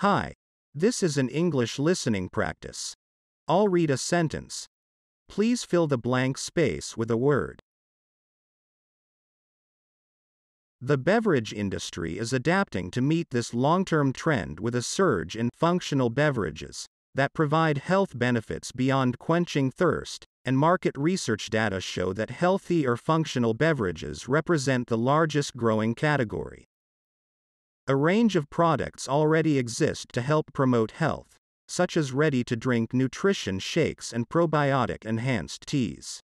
Hi. This is an English listening practice. I'll read a sentence. Please fill the blank space with a word. The beverage industry is adapting to meet this long-term trend with a surge in functional beverages that provide health benefits beyond quenching thirst, and market research data show that healthy or functional beverages represent the largest growing category. A range of products already exist to help promote health, such as ready-to-drink nutrition shakes and probiotic-enhanced teas.